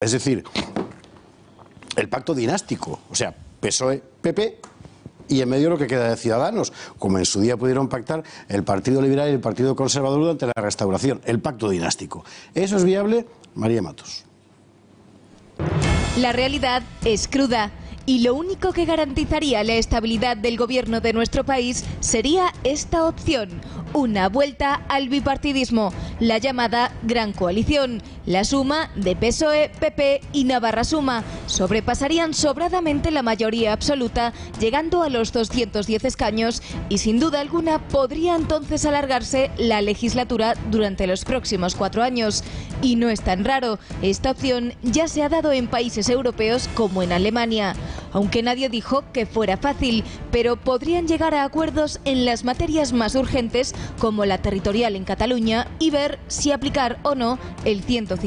Es decir, el pacto dinástico, o sea, PSOE, PP y en medio lo que queda de Ciudadanos, como en su día pudieron pactar el Partido Liberal y el Partido Conservador durante la restauración, el pacto dinástico. ¿Eso es viable? María Matos. La realidad es cruda y lo único que garantizaría la estabilidad del gobierno de nuestro país sería esta opción, una vuelta al bipartidismo, la llamada Gran Coalición. La suma de PSOE, PP y Navarra Suma sobrepasarían sobradamente la mayoría absoluta, llegando a los 210 escaños y sin duda alguna podría entonces alargarse la legislatura durante los próximos 4 años. Y no es tan raro, esta opción ya se ha dado en países europeos como en Alemania. Aunque nadie dijo que fuera fácil, pero podrían llegar a acuerdos en las materias más urgentes como la territorial en Cataluña y ver si aplicar o no el 155.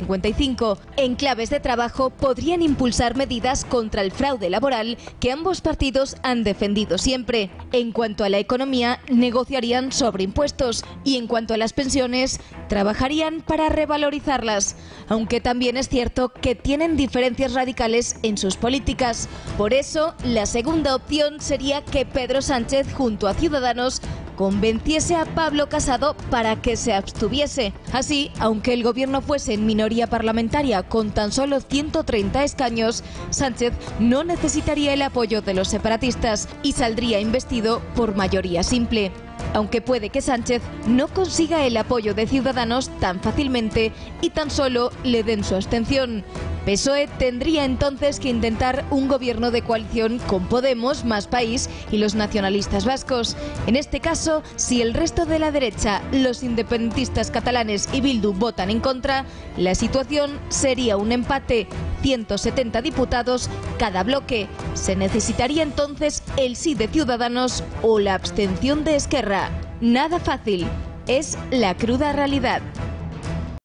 En claves de trabajo podrían impulsar medidas contra el fraude laboral que ambos partidos han defendido siempre. En cuanto a la economía, negociarían sobre impuestos y en cuanto a las pensiones, trabajarían para revalorizarlas. Aunque también es cierto que tienen diferencias radicales en sus políticas. Por eso, la segunda opción sería que Pedro Sánchez, junto a Ciudadanos, convenciese a Pablo Casado para que se abstuviese. Así, aunque el gobierno fuese en minoría parlamentaria con tan solo 130 escaños, Sánchez no necesitaría el apoyo de los separatistas y saldría investido por mayoría simple. Aunque puede que Sánchez no consiga el apoyo de Ciudadanos tan fácilmente y tan solo le den su abstención. PSOE tendría entonces que intentar un gobierno de coalición con Podemos, Más País y los nacionalistas vascos. En este caso, si el resto de la derecha, los independentistas catalanes y Bildu votan en contra, la situación sería un empate. 170 diputados cada bloque. Se necesitaría entonces el sí de Ciudadanos o la abstención de Esquerra. Nada fácil, es la cruda realidad.